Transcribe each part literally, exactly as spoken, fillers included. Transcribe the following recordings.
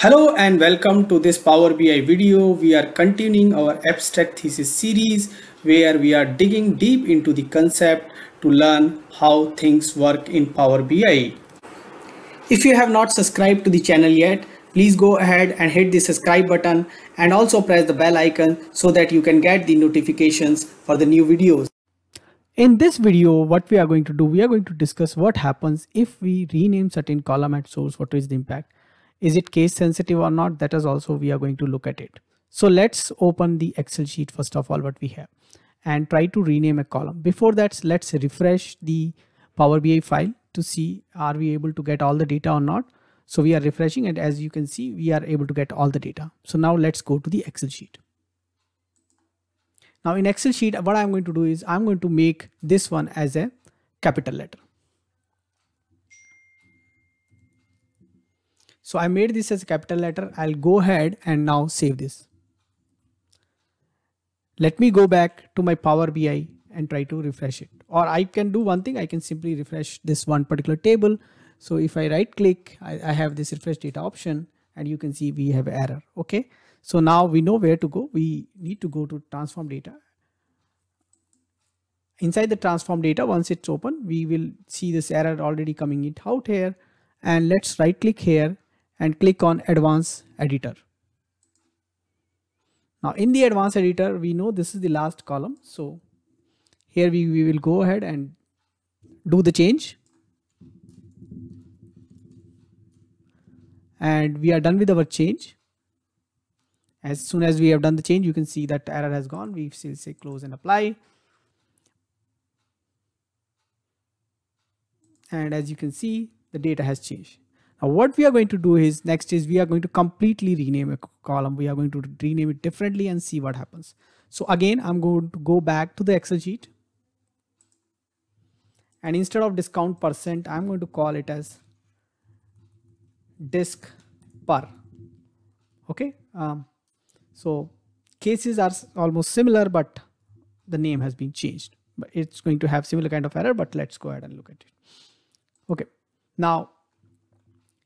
Hello and welcome to this Power B I video. We are continuing our abstract thesis series where we are digging deep into the concept to learn how things work in Power B I. If you have not subscribed to the channel yet, please go ahead and hit the subscribe button and also press the bell icon so that you can get the notifications for the new videos. In this video, what we are going to do, we are going to discuss what happens if we rename certain column at source. What is the impact? Is it case sensitive or not? That is also we are going to look at it. So let's open the Excel sheet first of all what we have and try to rename a column. Before that, let's refresh the Power B I file to see are we able to get all the data or not. So we are refreshing and as you can see we are able to get all the data. So now let's go to the Excel sheet. Now in Excel sheet what I'm going to do is I'm going to make this one as a capital letter. So I made this as a capital letter. I'll go ahead and now save this. Let me go back to my Power B I and try to refresh it. Or I can do one thing. I can simply refresh this one particular table. So if I right click, I, I have this refresh data option and you can see we have error. Okay. So now we know where to go. We need to go to transform data. Inside the transform data, once it's open, we will see this error already coming it out here. And let's right click here and click on advanced editor. Now in the advanced editor, we know this is the last column. So here we, we will go ahead and do the change. And we are done with our change. As soon as we have done the change, you can see that error has gone. We still say close and apply. And as you can see, the data has changed. Now what we are going to do is next is we are going to completely rename a column. We are going to rename it differently and see what happens. So again, I'm going to go back to the Excel sheet. And instead of discount percent, I'm going to call it as disk per. Okay. Um, so cases are almost similar, but the name has been changed. But it's going to have similar kind of error, but let's go ahead and look at it. Okay. Now,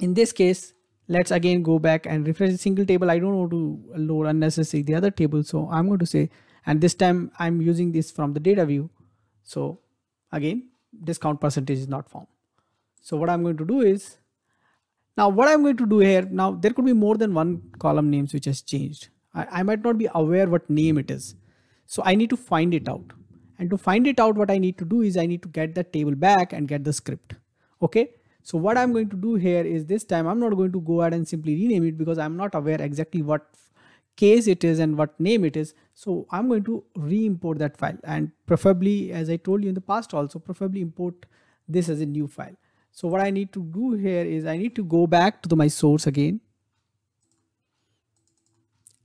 in this case, let's again go back and refresh the single table. I don't want to load unnecessarily the other table. So I'm going to say, and this time I'm using this from the data view. So again, discount percentage is not found. So what I'm going to do is, now what I'm going to do here, now there could be more than one column names which has changed. I, I might not be aware what name it is. So I need to find it out. And to find it out, what I need to do is I need to get the table back and get the script. Okay. So what I'm going to do here is this time I'm not going to go ahead and simply rename it because I'm not aware exactly what case it is and what name it is. So I'm going to re-import that file and preferably, as I told you in the past also, preferably import this as a new file. So what I need to do here is I need to go back to the, my source again.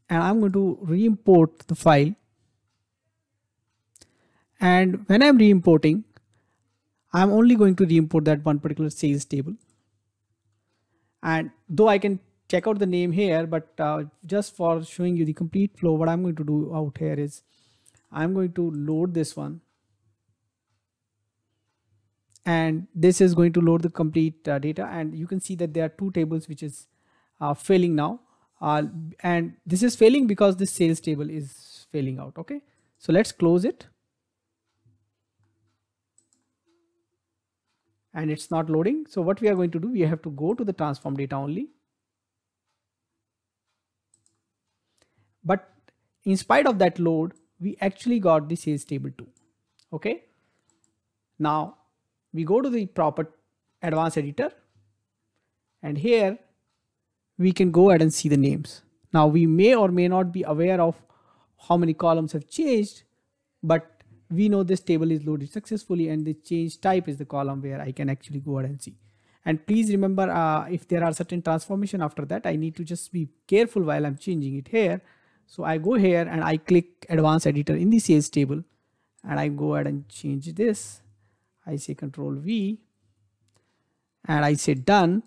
And I'm going to re-import the file. And when I'm re-importing, I'm only going to re-import that one particular sales table. And though I can check out the name here, but uh, just for showing you the complete flow, what I'm going to do out here is I'm going to load this one. And this is going to load the complete uh, data. And you can see that there are two tables which is uh, failing now. Uh, and this is failing because this sales table is failing out. Okay. So let's close it. And it's not loading. So what we are going to do, we have to go to the transform data only. But in spite of that load, we actually got the sales table too. Okay. Now we go to the proper advanced editor. And here we can go ahead and see the names. Now we may or may not be aware of how many columns have changed, but we know this table is loaded successfully and the change type is the column where I can actually go ahead and see. And please remember uh, if there are certain transformation after that, I need to just be careful while I'm changing it here. So I go here and I click advanced editor in the sales table and I go ahead and change this. I say control V and I say done.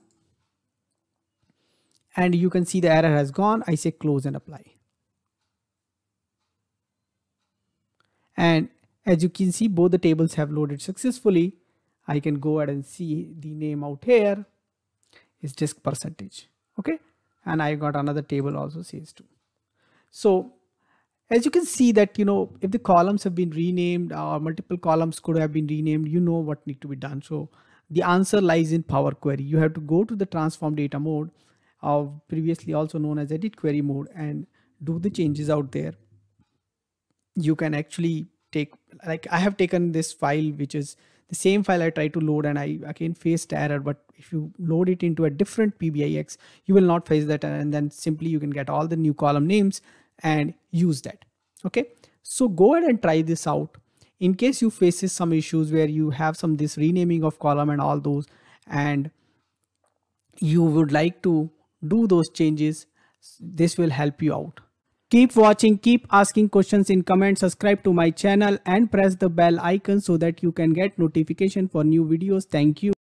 And you can see the error has gone. I say close and apply. And as you can see, both the tables have loaded successfully. I can go ahead and see the name out here is disk percentage. Okay. and I got another table also C S two. So as you can see that, you know, if the columns have been renamed or multiple columns could have been renamed, you know what need to be done. So the answer lies in Power Query. You have to go to the transform data mode, uh, previously also known as edit query mode, and do the changes out there. You can actually take, like I have taken this file, which is the same file I tried to load, and I again faced error. But if you load it into a different P B I X, you will not face that error, and then simply you can get all the new column names and use that. Okay, so go ahead and try this out. In case you faces some issues where you have some this renaming of column and all those, and you would like to do those changes, this will help you out. Keep watching, keep asking questions in comments, subscribe to my channel and press the bell icon so that you can get notification for new videos. Thank you.